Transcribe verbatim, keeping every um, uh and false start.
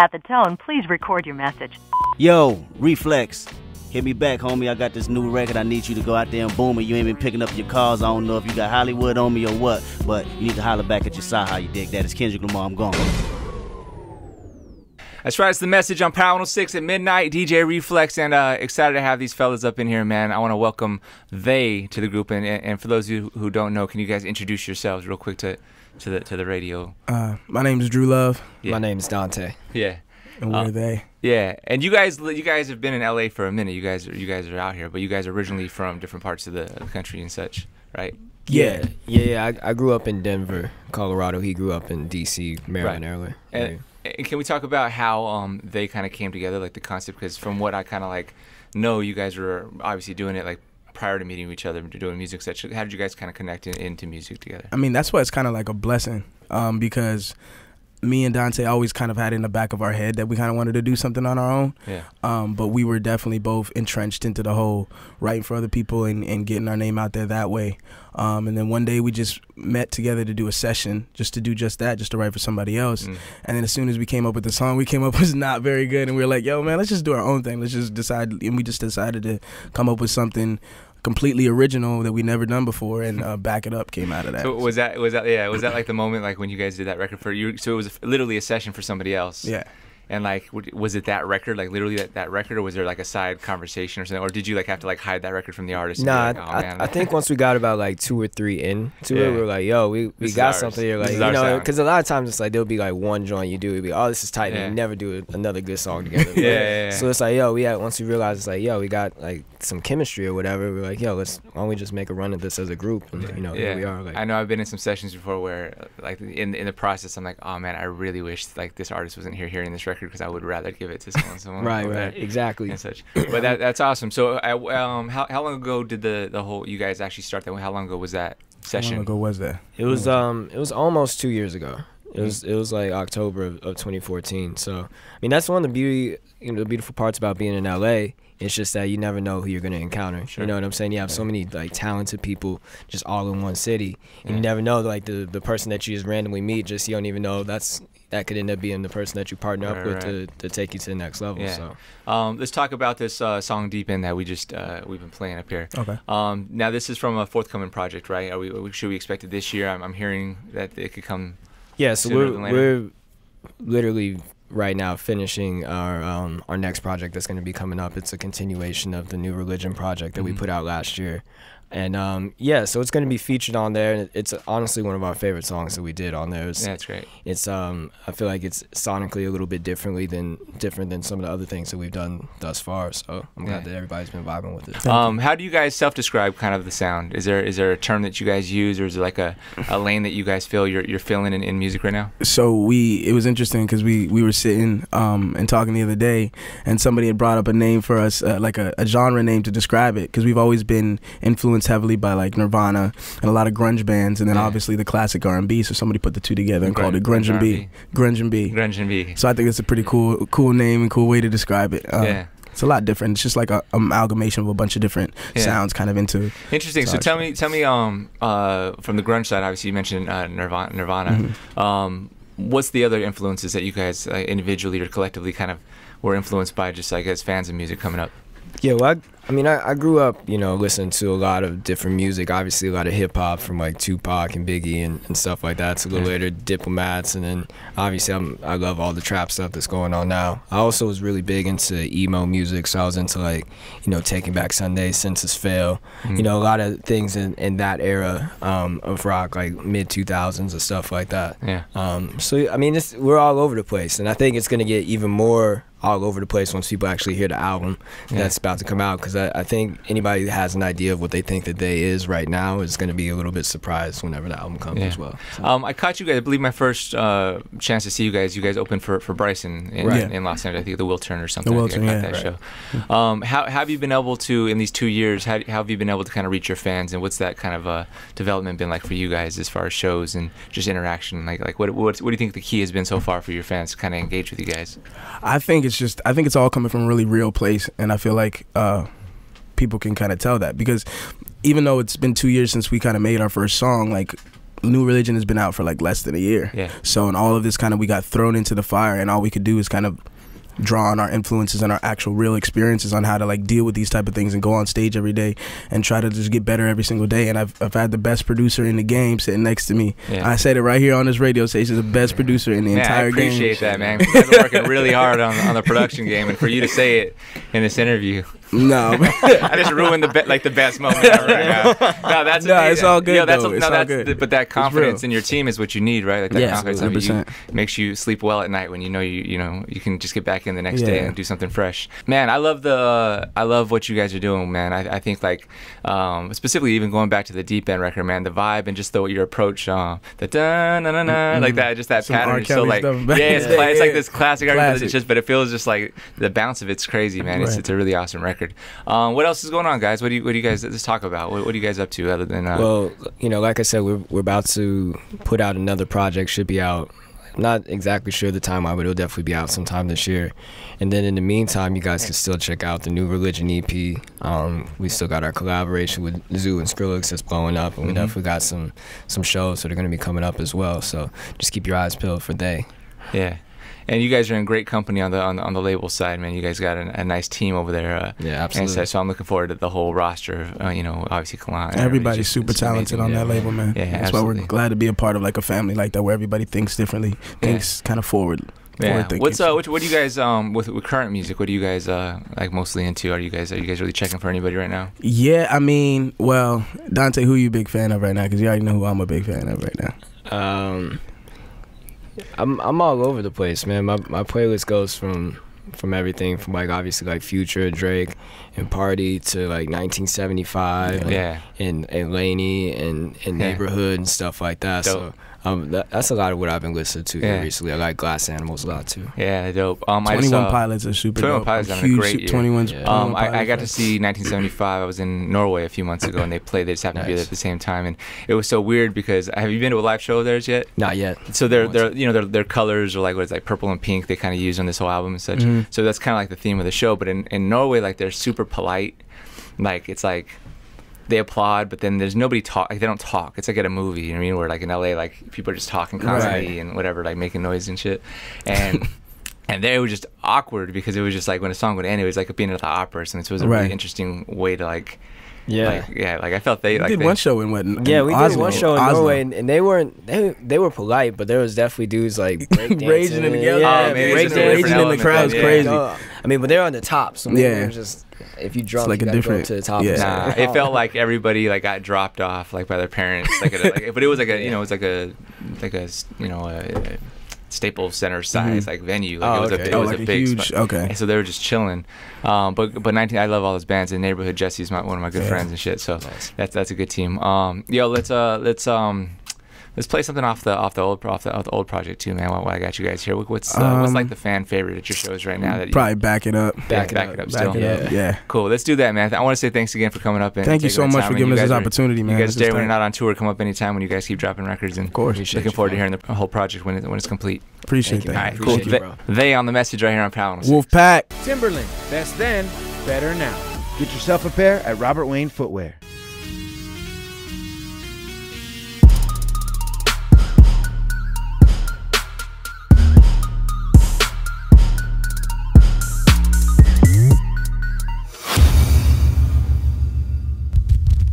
At the tone, please record your message. Yo, Reflex. Hit me back, homie. I got this new record. I need you to go out there and boom it. You ain't been picking up your calls. I don't know if you got Hollywood on me or what, but you need to holler back at your side how you dig that. It's Kendrick Lamar. I'm gone. That's right. It's The Message on Power one oh six at midnight. D J Reflex, and uh, excited to have these fellas up in here, man. I want to welcome they to the group, and, and for those of you who don't know, can you guys introduce yourselves real quick to to the to the radio? Uh, my name is Drew Love. Yeah. My name is Dante. Yeah. And where uh, are they? Yeah, and you guys, you guys have been in L A for a minute. You guys, you guys are out here, but you guys are originally from different parts of the country and such, right? Yeah, yeah. yeah I, I grew up in Denver, Colorado. He grew up in D C, Maryland, right. earlier. And, yeah. and can we talk about how um, they kind of came together, like the concept? Because from what I kind of like know, you guys were obviously doing it like prior to meeting each other, doing music. Such, how did you guys kind of connect in, into music together? I mean, that's why it's kind of like a blessing, um, because me and Dante always kind of had in the back of our head that we kind of wanted to do something on our own. Yeah. Um, but we were definitely both entrenched into the whole writing for other people and, and getting our name out there that way. Um, and then one day we just met together to do a session, just to do just that, just to write for somebody else. Mm. And then as soon as we came up with the song, we came up was not very good. And we were like, yo, man, let's just do our own thing. Let's just decide. And we just decided to come up with something completely original that we never done before, and uh, Back It Up came out of that. So was that was that yeah was that like the moment like when you guys did that record for you? So it was literally a session for somebody else. Yeah. And like, was it that record, like literally that, that record, or was there like a side conversation or something, or did you like have to like hide that record from the artist? No, nah, like, oh, I, I think once we got about like two or three in to yeah. it, we were like, yo, we, we got something here, like, you know, because a lot of times it's like there'll be like one joint you do, it'll be oh this is tight, yeah. and you never do another good song together. yeah, yeah, yeah. So it's like, yo, we had, once we realized it's like, yo, we got like some chemistry or whatever, we we're like, yo, let's why don't we just make a run at this as a group, and you know, yeah. here we are. Like, I know I've been in some sessions before where like in in the process I'm like, oh man, I really wish like this artist wasn't here hearing this record, because I would rather give it to someone, someone right, like right, exactly, and such. But that, that's awesome. So, I, um, how how long ago did the the whole you guys actually start that? How long ago was that session? How long ago was that? It was um, it was almost two years ago. It was it was like October of, of twenty fourteen. So, I mean, that's one of the beauty, you know, the beautiful parts about being in L A. It's just that you never know who you're gonna encounter. Sure. You know what I'm saying? You have so many like talented people just all in one city, and yeah. you never know like the the person that you just randomly meet. Just you don't even know that's. That could end up being the person that you partner right, up with right. to, to take you to the next level. Yeah. So, um, let's talk about this uh, song "Deep End" that we just uh, we've been playing up here. Okay. Um, now this is from a forthcoming project, right? Are we, should we expect it this year? I'm, I'm hearing that it could come. Yeah. So we're we're literally right now finishing our um, our next project that's going to be coming up. It's a continuation of the New Religion project that mm-hmm. we put out last year. And um, yeah, so it's going to be featured on there. And it's honestly one of our favorite songs that we did on there. It's, yeah, that's great. It's um, I feel like it's sonically a little bit differently than different than some of the other things that we've done thus far. So I'm yeah. glad that everybody's been vibing with it. Um, how do you guys self-describe kind of the sound? Is there is there a term that you guys use, or is it like a, a lane that you guys feel you're you're feeling in, in music right now? So we it was interesting because we we were sitting um, and talking the other day, and somebody had brought up a name for us, uh, like a, a genre name to describe it, because we've always been influenced heavily by like Nirvana and a lot of grunge bands, and then yeah. obviously the classic R and B. So somebody put the two together and Grun called it grunge and B. Grunge and B. Grunge and B. So I think it's a pretty cool, cool name and cool way to describe it. Um, yeah. It's a lot different. It's just like a amalgamation of a bunch of different yeah. sounds, kind of into. Interesting. So tell me, tell me, um, uh, from the grunge side, obviously you mentioned uh, Nirvana. Nirvana. Mm-hmm. um, what's the other influences that you guys uh, individually or collectively kind of were influenced by, just like as fans of music coming up? Yeah, well, I, I mean, I, I grew up, you know, listening to a lot of different music. Obviously, a lot of hip-hop from, like, Tupac and Biggie and, and stuff like that. So a little later, Diplomats. And then, obviously, I'm, I love all the trap stuff that's going on now. I also was really big into emo music. So I was into, like, you know, Taking Back Sunday, Census Fail. Mm-hmm. You know, a lot of things in, in that era um, of rock, like mid two thousands and stuff like that. Yeah. Um, so, I mean, it's, we're all over the place. And I think it's going to get even more all over the place once people actually hear the album yeah. that's about to come out, because I, I think anybody that has an idea of what they think that they is right now is going to be a little bit surprised whenever the album comes yeah. as well. So. Um, I caught you guys, I believe my first uh, chance to see you guys, you guys opened for, for Bryson in, right. in, in Los Angeles, I think the Wilton or something. The Wilton, I I yeah. that right. show. Um, how, how have you been able to, in these two years, how, how have you been able to kind of reach your fans, and what's that kind of uh, development been like for you guys as far as shows and just interaction? Like, like what, what, what do you think the key has been so far for your fans to kind of engage with you guys? I think it's It's just, I think it's all coming from a really real place, and I feel like uh, people can kind of tell that, because even though it's been two years since we kind of made our first song, like New Religion has been out for like less than a year. Yeah. So in all of this, kind of, we got thrown into the fire, and all we could do is kind of draw on our influences and our actual real experiences on how to like deal with these type of things and go on stage every day and try to just get better every single day. And I've, I've had the best producer in the game sitting next to me. Yeah. I said it right here on this radio station, the best producer in the yeah, entire game. I appreciate game. that, man. You've been working really hard on, on the production game, and for you to say it in this interview. No. I just ruined the be like the best moment ever right now. No, that's no, it's all good. Yo, that's a, it's no, all that's good. The, but that confidence in your team is what you need, right? Like that yes, confidence one hundred percent. I mean, you, makes you sleep well at night when you know you you know you can just get back in the next yeah. day and do something fresh. Man, I love the uh, I love what you guys are doing, man. I, I think like um, specifically even going back to the Deep End record, man, the vibe and just the your approach, uh, the da na na na mm -hmm. like that, just that Some pattern. So like yeah, it's, yeah, it's like this classic, classic. Record, it's just, but it feels just like the bounce of it's crazy, man. Right. It's it's a really awesome record. Um, what else is going on, guys? What do you, what do you guys let's talk about? What, what are you guys up to other than? Uh, well, you know, like I said, we're we're about to put out another project. Should be out. I'm not exactly sure the timeline, but it'll definitely be out sometime this year. And then in the meantime, you guys can still check out the New Religion E P. Um, we still got our collaboration with Zoo and Skrillex that's blowing up, and we mm-hmm. definitely got some some shows that are going to be coming up as well. So just keep your eyes peeled for they. Yeah. And you guys are in great company on the on the, on the label side, man. You guys got a, a nice team over there. Uh, yeah, absolutely. And so, so I'm looking forward to the whole roster. Uh, you know, obviously Kalan. Everybody's just, super talented amazing. on yeah. that label, man. Yeah, that's absolutely. why we're glad to be a part of like a family like that, where everybody thinks differently, thinks yeah. kind of forward. Yeah. What's uh? What, what do you guys um with, with current music? What are you guys uh like mostly into? Are you guys are you guys really checking for anybody right now? Yeah, I mean, well, Dante, who are you a big fan of right now? Because you already know who I'm a big fan of right now. Um. I'm I'm all over the place, man. My my playlist goes from from everything from like obviously like Future, Drake, and Party to like nineteen seventy-five, and, yeah, and and Laney and and Neighborhood and stuff like that. Dope. So. Um, that, that's a lot of what I've been listening to yeah. recently. I like Glass Animals a lot too. Yeah, dope. Um, Twenty One Pilots are super dope. Pilots are great. Twenty One's. Yeah. Um, I, I got to see nineteen seventy-five. I was in Norway a few months ago, and they played. They just happened nice. to be there at the same time, and it was so weird because have you been to a live show of theirs yet? Not yet. So their their you know their their colors are like what is like purple and pink. They kind of use on this whole album and such. Mm-hmm. So that's kind of like the theme of the show. But in in Norway, like they're super polite. Like it's like. They applaud, but then there's nobody talk. Like, they don't talk. It's like at a movie, you know what I mean? Where like in L A, like people are just talking constantly right. and whatever, like making noise and shit. And and they were just awkward because it was just like when a song would end, it was like being at the opera. And so it was a right. really interesting way to like. Yeah, like, yeah. Like I felt they we like did they, one show in what? In yeah, we Oslo. did one show in Oslo. Norway, and, and they weren't they they were polite, but there was definitely dudes like raging in the yeah, yeah, oh, raging, raging in the crowd. Yeah. Crazy. No, I mean, but they're on the top, so yeah. just if you drunk, like you a different go to the top. Yeah, nah, it felt like everybody like got dropped off like by their parents. Like, a, like but it was like a you know it was like a like a you know. A, a, Staples Center size mm-hmm. like venue, like oh, it was okay. a, it oh, was like a big huge, okay. And so they were just chilling, um, but but nineteen I love all those bands. In Neighborhood, Jesse's my one of my good yeah. friends and shit. So nice. that's that's a good team. Um, yo, let's uh let's um let's play something off the off the old off the, off the old project too, man. While, while I got you guys here, what's uh, um, what's like the fan favorite at your shows right now? That you, probably Back It Up. Back, yeah, it, back up, it up. Still, back it up. Yeah. yeah. Cool. Let's do that, man. I want to say thanks again for coming up. And thank you so much for giving us this opportunity, man. You guys, today when you're not on tour, come up anytime. When you guys keep dropping records, and of course, looking forward to hearing the whole project when it, when it's complete. Appreciate that. All right, cool. You, bro. They, they on the message right here on Power one oh six. Wolfpack Timberland. Best then, better now. Get yourself a pair at Robert Wayne Footwear.